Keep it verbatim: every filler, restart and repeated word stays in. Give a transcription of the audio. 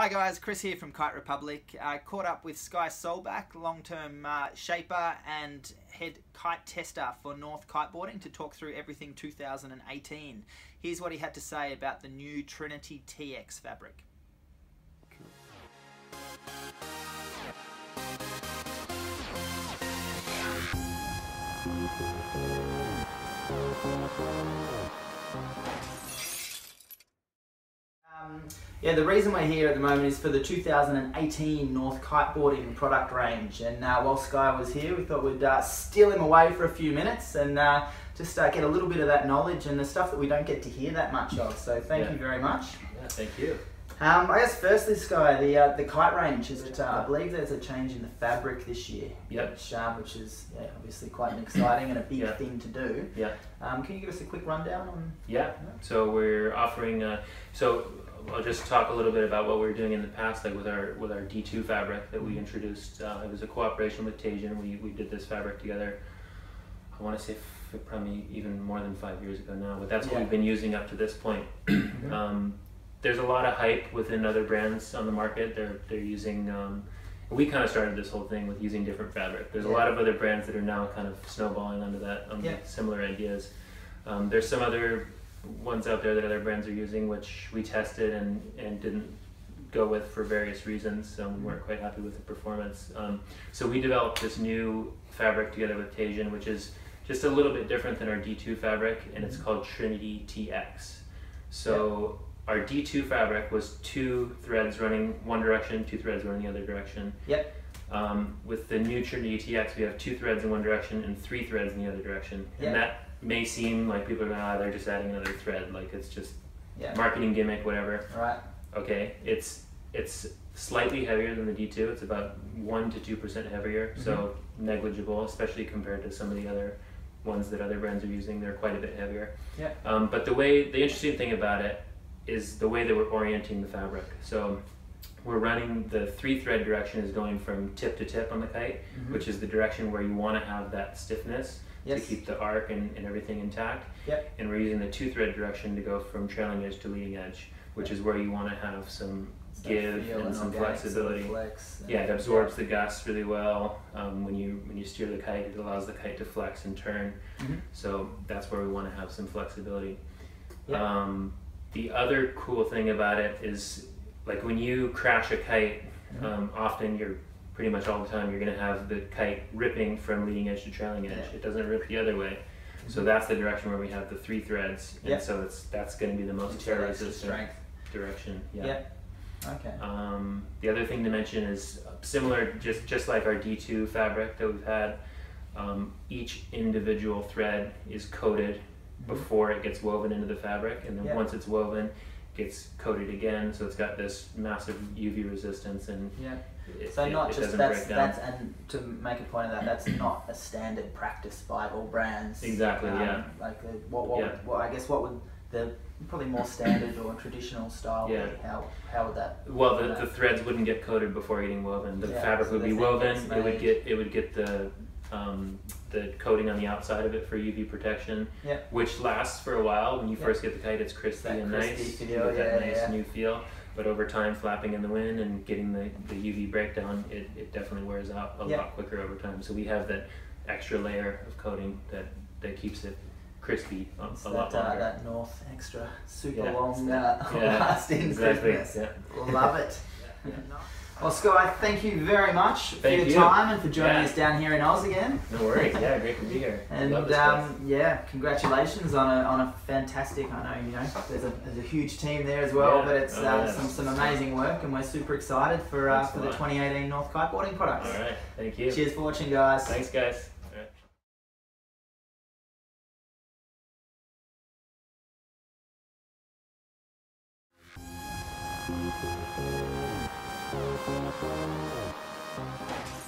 Hi guys, Chris here from Kite Republic. I caught up with Sky Solbach, long-term uh, shaper and head kite tester for North Kiteboarding to talk through everything two thousand eighteen. Here's what he had to say about the new Trinity T X fabric. Cool. Um, Yeah, the reason we're here at the moment is for the two thousand eighteen North Kiteboarding product range, and uh, while Sky was here we thought we'd uh, steal him away for a few minutes and uh, just uh, get a little bit of that knowledge and the stuff that we don't get to hear that much of, so thank yeah. you very much. Yeah, thank you. Um, I guess firstly, Sky, the, uh, the kite range, is it, uh, I believe there's a change in the fabric this year, yep. which, uh, which is yeah, obviously quite an exciting and a big yeah. thing to do. Yeah. Um, can you give us a quick rundown on Yeah, you know? So we're offering, uh, so I'll just talk a little bit about what we were doing in the past, like with our with our D two fabric that we introduced. Uh, it was a cooperation with Teijin. We, we did this fabric together, I want to say probably even more than five years ago now, but that's yeah. what we've been using up to this point. Mm-hmm. um, There's a lot of hype within other brands on the market. They're they're using. Um, we kind of started this whole thing with using different fabric. There's yeah. a lot of other brands that are now kind of snowballing under that, um, yeah. similar ideas. Um, there's some other ones out there that other brands are using, which we tested and and didn't go with for various reasons. Um, we weren't quite happy with the performance. Um, so we developed this new fabric together with Teijin, which is just a little bit different than our D two fabric, and it's called Trinity T X. So. Yeah. Our D two fabric was two threads running one direction, two threads running the other direction. Yep. Um, with the new Trinity T X, we have two threads in one direction and three threads in the other direction. Yep. And that may seem like people are going, ah, they're just adding another thread, like it's just yep. marketing gimmick, whatever. All right. Okay. It's it's slightly heavier than the D two. It's about one to two percent heavier, mm-hmm. so negligible, especially compared to some of the other ones that other brands are using. They're quite a bit heavier. Yeah. Um, but the way the interesting thing about it is the way that we're orienting the fabric. So we're running the three thread direction is going from tip to tip on the kite, mm-hmm. which is the direction where you want to have that stiffness yes. to keep the arc and, and everything intact. Yep. And we're using the two thread direction to go from trailing edge to leading edge, which yep. is where you want to have some so give and some flexibility. Flex yeah, it absorbs yeah. the gusts really well. Um, when you when you steer the kite, it allows the kite to flex and turn. Mm-hmm. So that's where we want to have some flexibility. Yep. Um, The other cool thing about it is, like when you crash a kite, um, often you're pretty much all the time you're going to have the kite ripping from leading edge to trailing edge. Yeah. It doesn't rip the other way, so that's the direction where we have the three threads, and yeah. so it's that's going to be the most tear resistant direction. Yeah. yeah. Okay. Um, the other thing to mention is similar, just just like our D two fabric that we've had, um, each individual thread is coated before it gets woven into the fabric, and then yeah. once it's woven, it gets coated again, so it's got this massive U V resistance, and yeah. it, so not it, just it doesn't that's, break down. That's, and to make a point of that, that's not a standard practice by all brands. Exactly. Um, yeah. Like the, what, what, yeah. Would, what I guess what would the probably more standard or traditional style? Yeah. Like how how would that? Well, the, the threads wouldn't get coated before getting woven. The yeah, fabric so would be woven. It would get it would get the. Um, the coating on the outside of it for U V protection, yep. which lasts for a while. When you yep. first get the kite, it's crispy that and nice, feel, with yeah, that nice yeah. new feel. But over time, flapping in the wind and getting the, the U V breakdown, it, it definitely wears out a yep. lot quicker over time. So we have that extra layer of coating that, that keeps it crispy a, a that, lot longer. Uh, that north extra super yeah. long uh, yeah. lasting exactly. yeah. Love it. yeah. Yeah. Well, Sky, thank you very much thank for your you. time and for joining yeah. us down here in Oz again. No worries. Yeah, great to be here. And love this um, place. yeah, congratulations on a on a fantastic. I know you know there's a there's a huge team there as well, yeah. but it's oh, uh, yeah. some some amazing work, and we're super excited for uh, for the twenty eighteen North Kiteboarding products. All right, thank you. Cheers for watching, guys. Thanks, guys. All right.